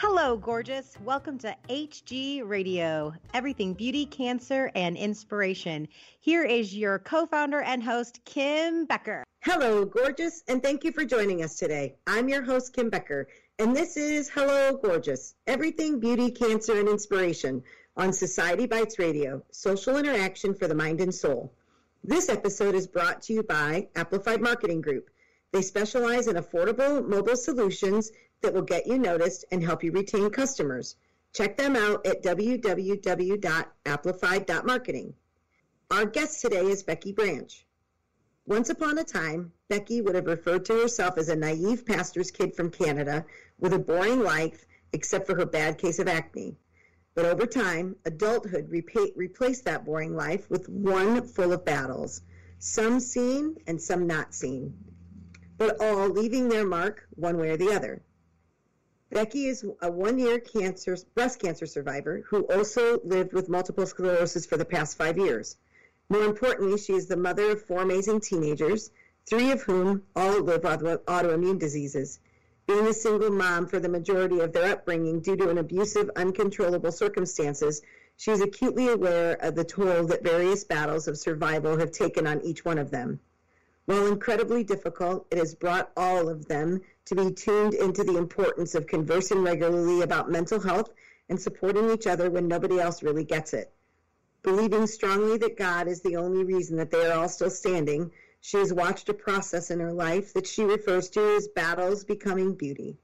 Hello, gorgeous. Welcome to HG Radio, everything beauty, cancer, and inspiration. Here is your co-founder and host, Kim Becker. Hello, gorgeous, and thank you for joining us today. I'm your host, Kim Becker, and this is Hello, Gorgeous, everything beauty, cancer, and inspiration on Society Bites Radio, social interaction for the mind and soul. This episode is brought to you by Amplified Marketing Group. They specialize in affordable mobile solutions that will get you noticed and help you retain customers. Check them out at www.amplified.marketing. Our guest today is Becky Branch. Once upon a time, Becky would have referred to herself as a naive pastor's kid from Canada with a boring life except for her bad case of acne. But over time, adulthood replaced that boring life with one full of battles, some seen and some not seen, but all leaving their mark one way or the other. Becky is a one-year breast cancer survivor who also lived with multiple sclerosis for the past 5 years. More importantly, she is the mother of 4 amazing teenagers, 3 of whom all live with autoimmune diseases. Being a single mom for the majority of their upbringing due to an abusive, uncontrollable circumstances, she is acutely aware of the toll that various battles of survival have taken on each one of them. While incredibly difficult, it has brought all of them to be tuned into the importance of conversing regularly about mental health and supporting each other when nobody else really gets it. Believing strongly that God is the only reason that they are all still standing, she has watched a process in her life that she refers to as battles becoming beauty.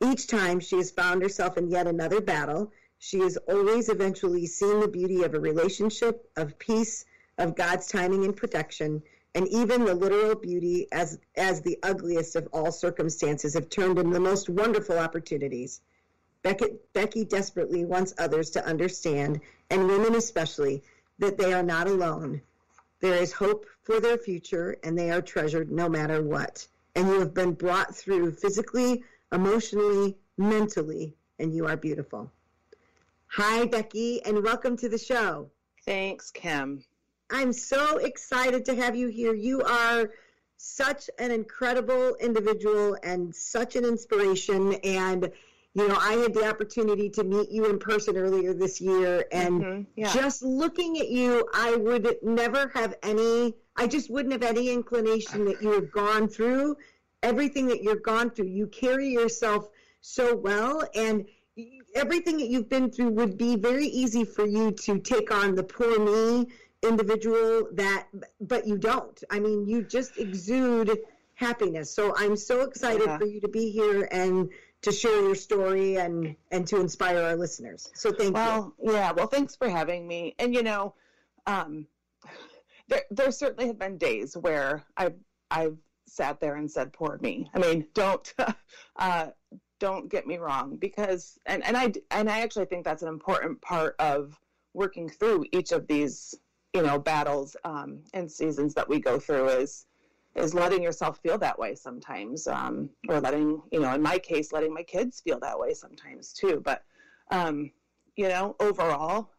Each time she has found herself in yet another battle, she has always eventually seen the beauty of a relationship, of peace, of God's timing and protection, and even the literal beauty as the ugliest of all circumstances have turned into the most wonderful opportunities. Becky desperately wants others to understand, and women especially, that they are not alone. There is hope for their future, and they are treasured no matter what. And you have been brought through physically, emotionally, mentally, and you are beautiful. Hi, Becky, and welcome to the show. Thanks, Kim. I'm so excited to have you here. You are such an incredible individual and such an inspiration. And, you know, I had the opportunity to meet you in person earlier this year. And just looking at you, I just wouldn't have any inclination that you have gone through everything that you've gone through. You carry yourself so well. And everything that you've been through would be very easy for you to take on the poor me individual, but you don't. I mean, you just exude happiness. So I'm so excited for you to be here and to share your story and to inspire our listeners. So thank you. Well, thanks for having me. And, you know, there certainly have been days where I've sat there and said, poor me. I mean, don't get me wrong, because, and I actually think that's an important part of working through each of these, you know, battles and seasons that we go through is letting yourself feel that way sometimes, or letting, you know, in my case, letting my kids feel that way sometimes too. But, you know, overall,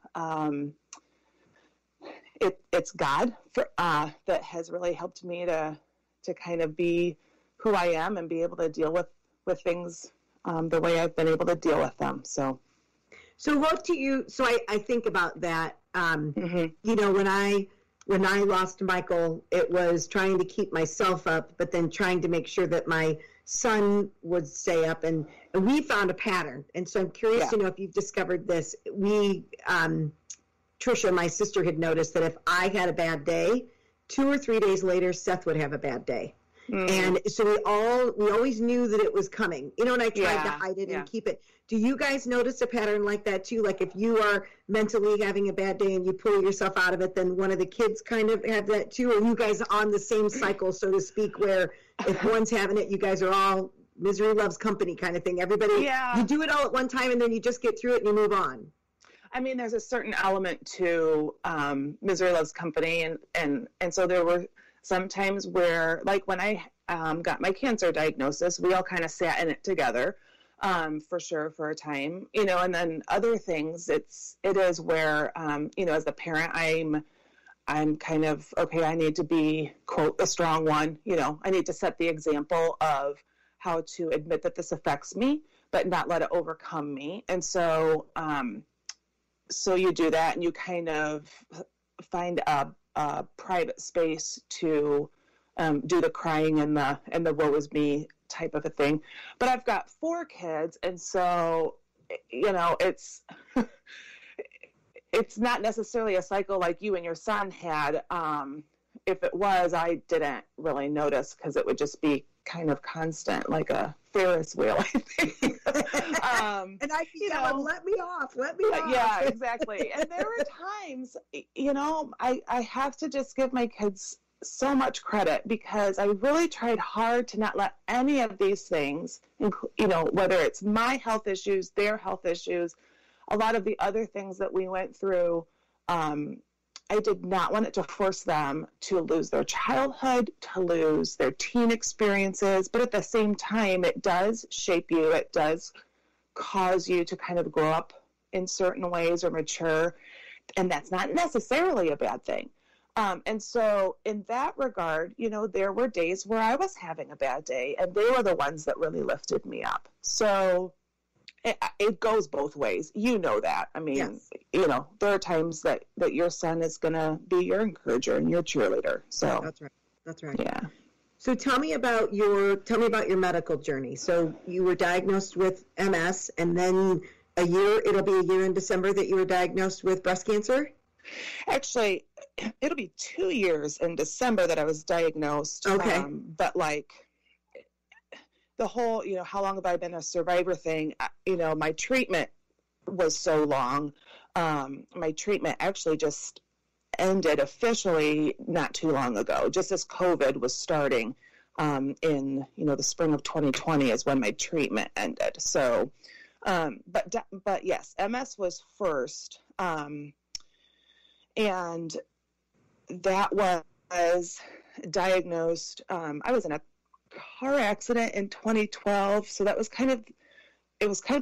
it's God that has really helped me to kind of be who I am and be able to deal with things the way I've been able to deal with them. So what do you, so I think about that, you know, when I lost Michael, it was trying to keep myself up, but then trying to make sure that my son would stay up, and we found a pattern. And so I'm curious to know if you've discovered this. We, Trisha, my sister, had noticed that if I had a bad day, 2 or 3 days later, Seth would have a bad day. And so we always knew that it was coming, you know, and I tried to hide it and keep it. Do you guys notice a pattern like that too? Like if you are mentally having a bad day and you pull yourself out of it, then one of the kids kind of have that too? Or are you guys on the same cycle, so to speak, where if one's having it, you guys are all misery loves company kind of thing? Everybody, you do it all at one time and then you just get through it and you move on. I mean, there's a certain element to misery loves company. And so there were sometimes where, like when I got my cancer diagnosis, we all kind of sat in it together for sure for a time, you know, and then other things it is where, you know, as a parent, I'm kind of, okay, I need to be, quote, a strong one, you know, I need to set the example of how to admit that this affects me, but not let it overcome me. And so, so you do that, and you kind of find a private space to do the crying and the woe is me type of a thing. But I've got 4 kids, and so, you know, it's it's not necessarily a cycle like you and your son had. If it was, I didn't really notice, because it would just be kind of constant, like a Ferris wheel, I think. And I keep going, let me off. Yeah, exactly. And there were times, you know, I have to just give my kids so much credit, because I really tried hard to not let any of these things, you know, whether it's my health issues, their health issues, a lot of the other things that we went through, I did not want it to force them to lose their childhood, to lose their teen experiences. But at the same time, it does shape you. It does cause you to kind of grow up in certain ways or mature. And that's not necessarily a bad thing. And so in that regard, you know, there were days where I was having a bad day, and they were the ones that really lifted me up. So it goes both ways. You know that. I mean, yes. You know, there are times that your son is going to be your encourager and your cheerleader. So yeah, that's right. Yeah. So tell me about your medical journey. So you were diagnosed with MS, and then it'll be a year in December that you were diagnosed with breast cancer? Actually, it'll be 2 years in December that I was diagnosed. Okay. But like the whole, you know, how long have I been a survivor thing? You know, my treatment was so long. My treatment actually just ended officially not too long ago, just as COVID was starting in, you know, the spring of 2020 is when my treatment ended. So, but yes, MS was first. And that was diagnosed. I was in a car accident in 2012, so that was kind of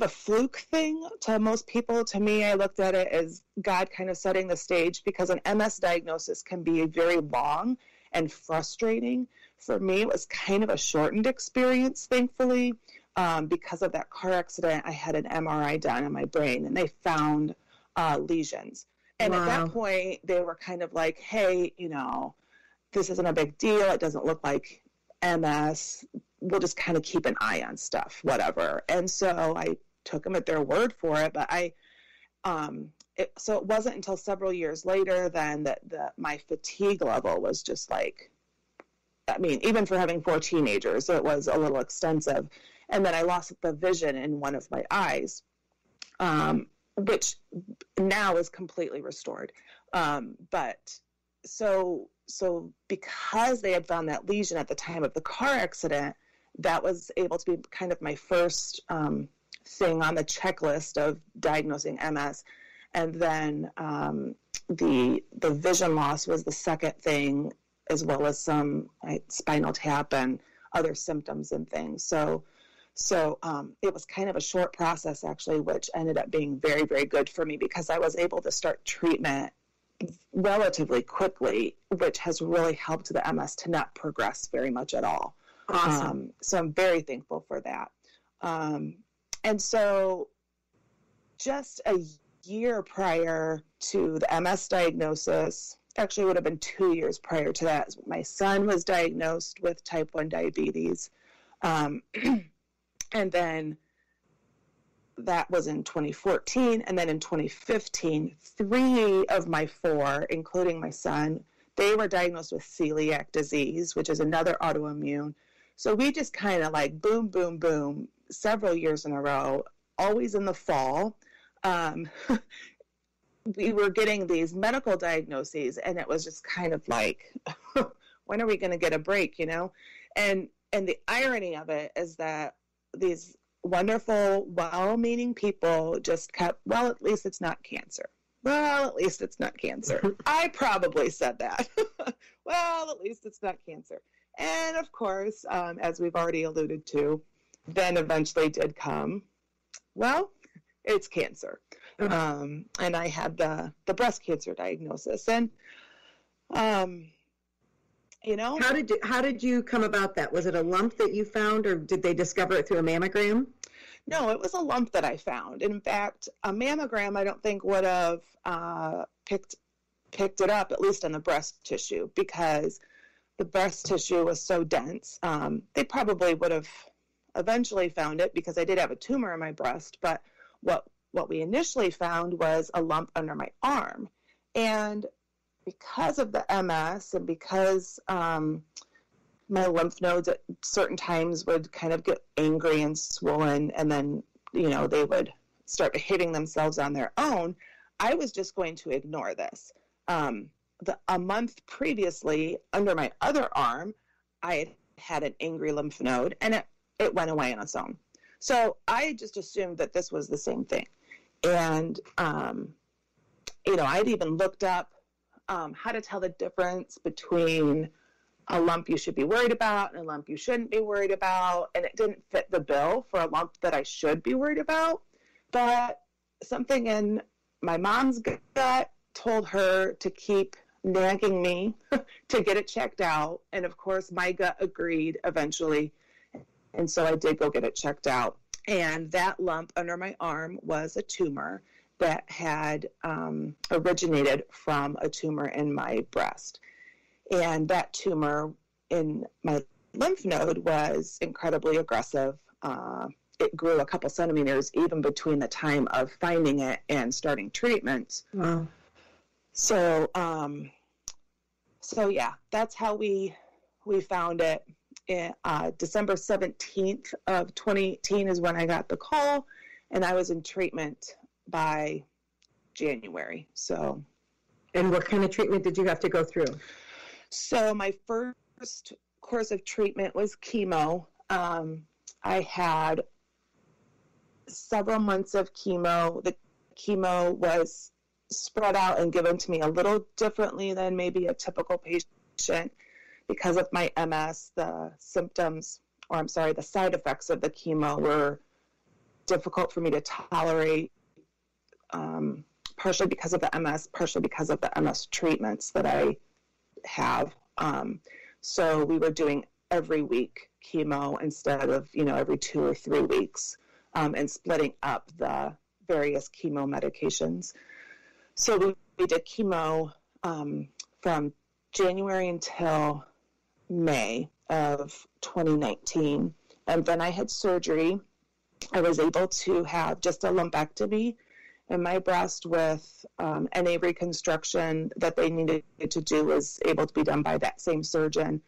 a fluke thing to most people. To me, I looked at it as God kind of setting the stage, because an MS diagnosis can be very long and frustrating. For me, it was kind of a shortened experience, thankfully. Because of that car accident, I had an MRI done on my brain, and they found lesions. And wow. At that point, they were kind of like, hey, you know, this isn't a big deal. It doesn't look like MS. We'll just kind of keep an eye on stuff, whatever. And so I took them at their word for it. But so it wasn't until several years later then that my fatigue level was just like, I mean, even for having 4 teenagers, it was a little extensive. And then I lost the vision in one of my eyes. Which now is completely restored. But so because they had found that lesion at the time of the car accident, that was able to be kind of my first thing on the checklist of diagnosing MS. And then the vision loss was the second thing, as well as some spinal tap and other symptoms and things. So it was kind of a short process, actually, which ended up being very, very good for me, because I was able to start treatment relatively quickly, which has really helped the MS to not progress very much at all. Awesome. So I'm very thankful for that. And so just a year prior to the MS diagnosis, actually it would have been 2 years prior to that, my son was diagnosed with type 1 diabetes. And then that was in 2014. And then in 2015, 3 of my 4, including my son, they were diagnosed with celiac disease, which is another autoimmune. So we just kind of like boom, boom, boom, several years in a row, always in the fall. We were getting these medical diagnoses, and it was just kind of like, when are we going to get a break, you know? And the irony of it is that these wonderful, well-meaning people just kept, well, at least it's not cancer. Well, at least it's not cancer. I probably said that. Well, at least it's not cancer. And, of course, as we've already alluded to, then eventually did come, well, it's cancer. And I had the breast cancer diagnosis. And, you know, how did you come about that? Was it a lump that you found, or did they discover it through a mammogram? No, it was a lump that I found. In fact, a mammogram I don't think would have picked it up, at least in the breast tissue, because the breast tissue was so dense. They probably would have eventually found it because I did have a tumor in my breast, but what we initially found was a lump under my arm. And because of the MS and because my lymph nodes at certain times would kind of get angry and swollen, and then, you know, they would start hitting themselves on their own, I was just going to ignore this. A month previously, under my other arm, I had had an angry lymph node, and it went away on its own. So I just assumed that this was the same thing. And, you know, I'd even looked up how to tell the difference between a lump you should be worried about and a lump you shouldn't be worried about, and it didn't fit the bill for a lump that I should be worried about. But something in my mom's gut told her to keep nagging me to get it checked out, and of course my gut agreed eventually, and so I did go get it checked out. And that lump under my arm was a tumor that had originated from a tumor in my breast. And that tumor in my lymph node was incredibly aggressive. It grew a couple centimeters even between the time of finding it and starting treatment. Wow. So, yeah, that's how we found it. December 17th of 2018 is when I got the call, and I was in treatment by January. So, and what kind of treatment did you have to go through? So my first course of treatment was chemo. I had several months of chemo. The chemo was spread out and given to me a little differently than maybe a typical patient. Because of my MS, the side effects of the chemo were difficult for me to tolerate, partially because of the MS, partially because of the MS treatments that I have. So we were doing every week chemo instead of, you know, every 2 or 3 weeks, and splitting up the various chemo medications. So we did chemo from January until May of 2019, and then I had surgery. I was able to have just a lumpectomy in my breast with NA reconstruction that they needed to do was able to be done by that same surgeon,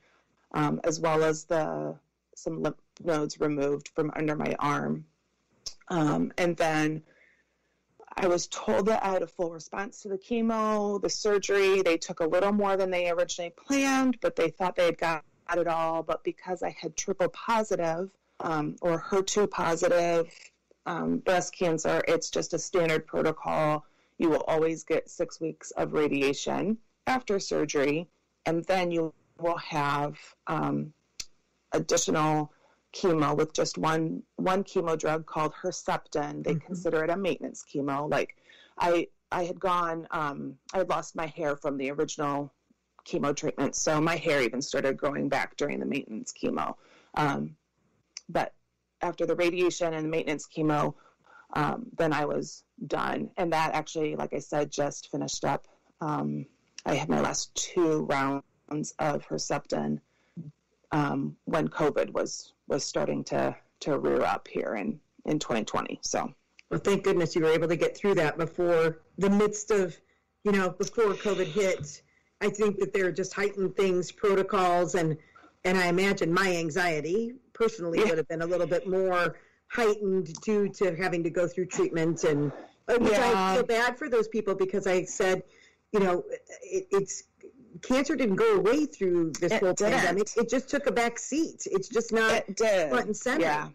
as well as some lymph nodes removed from under my arm. And then I was told that I had a full response to the chemo, the surgery. They took a little more than they originally planned, but they thought they had got it all. But because I had triple positive or HER2 positive breast cancer, it's just a standard protocol. You will always get 6 weeks of radiation after surgery, and then you will have additional chemo with just one chemo drug called Herceptin. They consider it a maintenance chemo. Like I had gone, I had lost my hair from the original chemo treatment, so my hair even started growing back during the maintenance chemo. But after the radiation and the maintenance chemo, then I was done. And that actually, like I said, just finished up. I had my last 2 rounds of Herceptin when COVID was starting to rear up here in 2020. So, well, thank goodness you were able to get through that before the midst of, you know, before COVID hit. I think that there are just heightened things, protocols, and I imagine my anxiety personally would have been a little bit more heightened due to having to go through treatment. And I feel bad for those people because I said, you know, it's cancer didn't go away through this whole pandemic. It just took a back seat. It's just not front and center. Yeah.